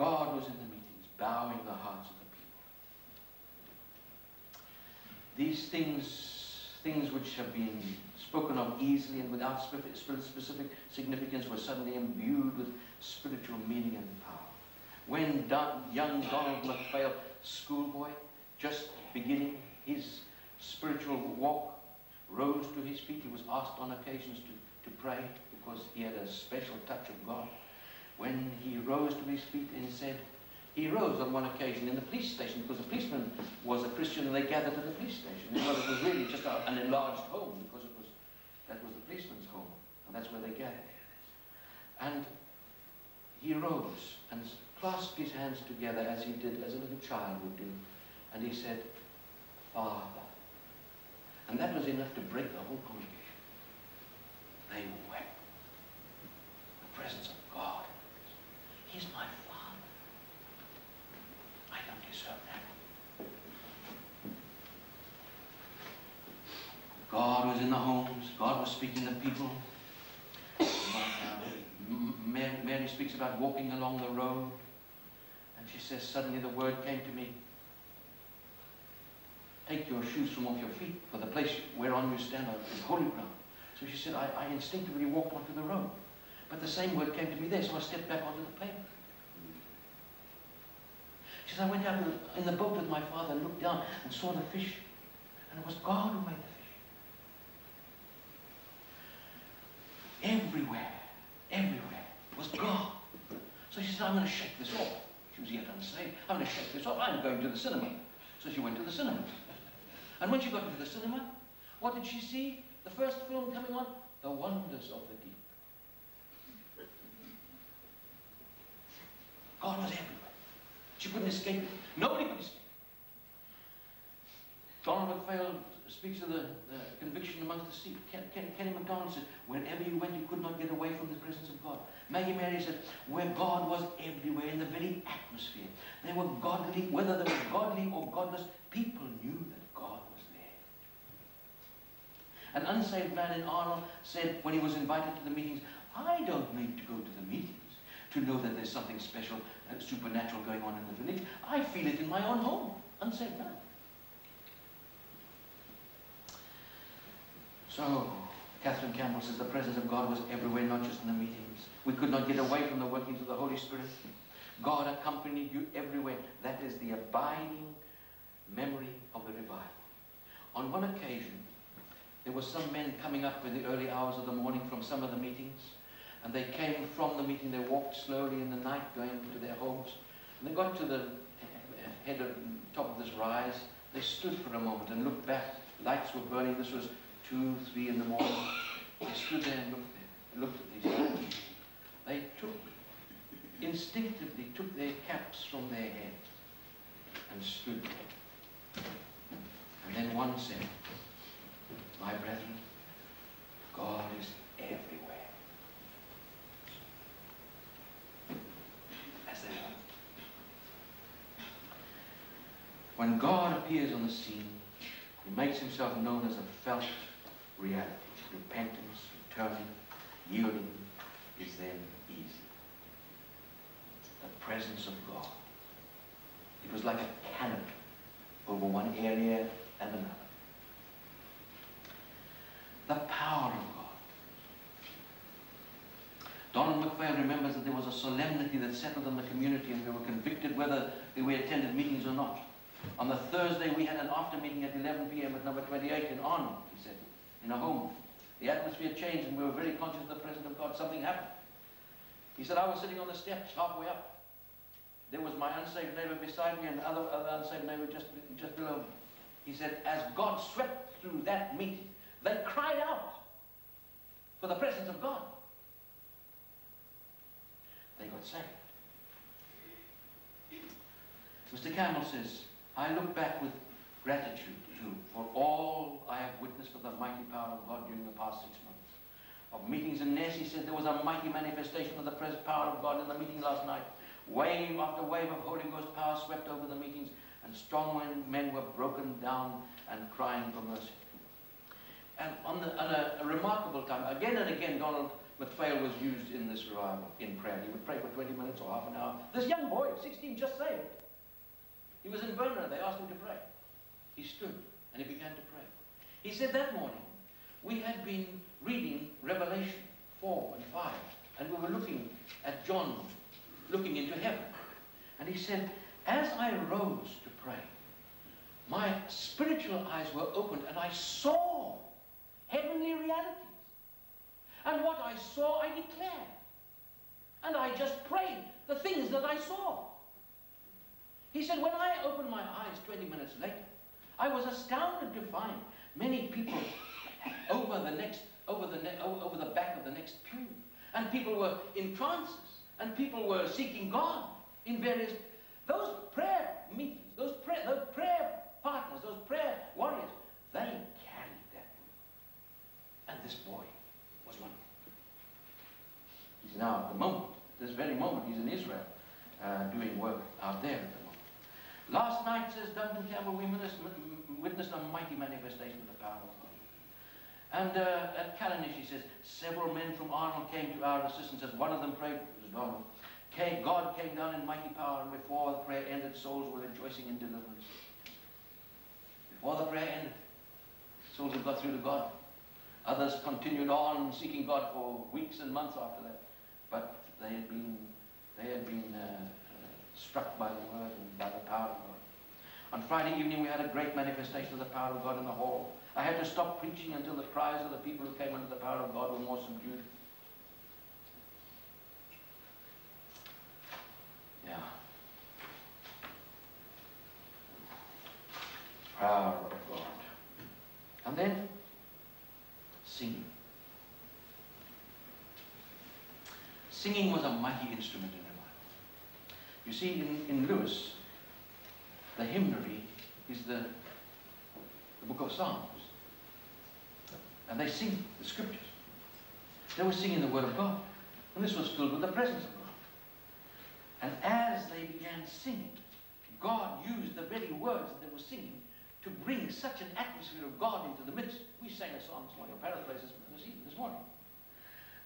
God was in the meetings, bowing the hearts of the people. These things which have been spoken of easily and without specific significance were suddenly imbued with spiritual meaning and power. When young Donald MacPhail, schoolboy, just beginning his spiritual walk, rose to his feet, he was asked on occasions to pray because he had a special touch of God. When he rose to his feet and said, he rose on one occasion in the police station because a policeman was a Christian and they gathered at the police station. Because it was really just an enlarged home because it was, that was the policeman's home and that's where they gathered. And he rose and clasped his hands together as he did, as a little child would do. And he said, Father. And that was enough to break the whole congregation. They wept. The presence of God. He's my Father. I don't deserve that. God was in the homes. God was speaking to people. Mary speaks about walking along the road. And she says, suddenly the word came to me. Take your shoes from off your feet, for the place whereon you stand is holy ground. So she said, I instinctively walked onto the road. But the same word came to me there, so I stepped back onto the pavement. She said, I went out in the boat with my father and looked down and saw the fish. And it was God who made the fish. Everywhere was God. So she said, I'm going to shake this off. She was yet unsaved. I'm going to shake this off. I'm going to the cinema. So she went to the cinema. And when she got into the cinema, what did she see? The first film coming on? The Wonders of the Deep. God was everywhere. She couldn't escape it. Nobody could escape it. Donald MacPhail speaks of the conviction amongst the sea. Kenny MacDonald said, wherever you went, you could not get away from the presence of God. Maggie Mary said, where God was everywhere, in the very atmosphere. They were godly, whether they were godly or godless, people knew that God was there. An unsaved man in Arnold said, when he was invited to the meetings, I don't need to go to the meetings to know that there's something special and supernatural going on in the village. I feel it in my own home. Unsaved man. So, Catherine Campbell says, the presence of God was everywhere, not just in the meetings. We could not get away from the workings of the Holy Spirit. God accompanied you everywhere. That is the abiding memory of the revival. On one occasion, there were some men coming up in the early hours of the morning from some of the meetings. And they came from the meeting. They walked slowly in the night, going to their homes. And they got to the top of this rise. They stood for a moment and looked back. Lights were burning. This was 2, 3 in the morning. They stood there and looked at these lights. They instinctively took their caps from their heads and stood there. And then one said, my brethren, God is everywhere. That's it. When God appears on the scene, he makes himself known as a felt reality. Repentance, returning, yielding is then easy. The presence of God. It was like a canopy over one area and another. The power of God. Donald MacPhail remembers that there was a solemnity that settled on the community and we were convicted whether we attended meetings or not. On the Thursday, we had an after-meeting at 11 p.m. at number 28 in Arnold, he said, in a home. The atmosphere changed and we were very conscious of the presence of God. Something happened. He said, I was sitting on the steps halfway up. There was my unsaved neighbor beside me and the other unsaved neighbor just below me. He said, as God swept through that meeting, they cried out for the presence of God. They got saved. Mr. Campbell says, I look back with gratitude too for all I have witnessed of the mighty power of God during the past 6 months. Of meetings in Ness, he said, there was a mighty manifestation of the power of God in the meeting last night. Wave after wave of Holy Ghost power swept over the meetings, and strong men were broken down and crying for mercy. And on a remarkable time, again and again, Donald MacPhail was used in this revival in prayer. He would pray for 20 minutes or half an hour. This young boy, 16, just saved. He was in Burma. They asked him to pray. He stood and he began to pray. He said that morning, we had been reading Revelation 4 and 5, and we were looking at John, looking into heaven. And he said, as I rose to pray, my spiritual eyes were opened and I saw heavenly realities. And what I saw, I declared. And I just prayed the things that I saw. He said, when I opened my eyes 20 minutes later, I was astounded to find many people over the back of the next pew. And people were in trances. And people were seeking God in various... Those prayer meetings, those prayer partners, those prayer warriors, they carried that. And this boy was one of them. He's now at the moment, at this very moment, he's in Israel doing work out there at the moment. Last night, says Duncan Campbell, we witnessed a mighty manifestation of the power of God. And at Calanish, he says, several men from Arnold came to our assistance. As one of them prayed, it was Donald. God came down in mighty power, and before the prayer ended, souls were rejoicing in deliverance. Before the prayer ended, souls had got through to God. Others continued on seeking God for weeks and months after that, but they had been struck by the word and by the power of God. On Friday evening, we had a great manifestation of the power of God in the hall. I had to stop preaching until the cries of the people who came under the power of God were more subdued. Yeah. Power of God. And then, singing. Singing was a mighty instrument in revival. You see, in Lewis, the hymnary is the book of Psalms. And they sing the scriptures. They were singing the word of God. And this was filled with the presence of God. And as they began singing, God used the very words that they were singing to bring such an atmosphere of God into the midst. We sang a song this morning, or paraphrases this morning.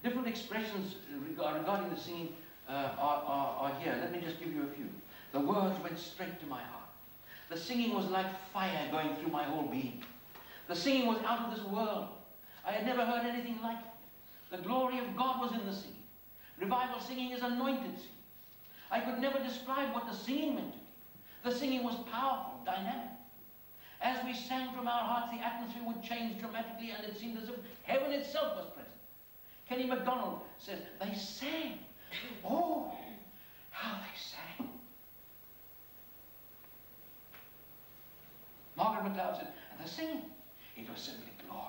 Different expressions regarding the singing are here. Let me just give you a few. The words went straight to my heart. The singing was like fire going through my whole being. The singing was out of this world. I had never heard anything like it. The glory of God was in the singing. Revival singing is anointed singing. I could never describe what the singing meant. The singing was powerful, dynamic. As we sang from our hearts, the atmosphere would change dramatically, and it seemed as if heaven itself was present. Kenny MacDonald says, they sang. Oh, how they sang. Margaret MacLeod said, and the singing, it was simply glorious.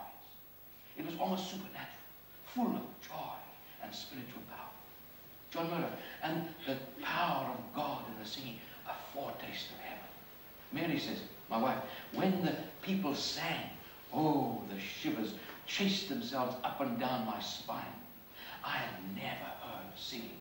It was almost supernatural, full of joy and spiritual power. John Murray, and the power of God in the singing, a foretaste of heaven. Mary says, my wife, when the people sang, oh, the shivers chased themselves up and down my spine. I had never heard singing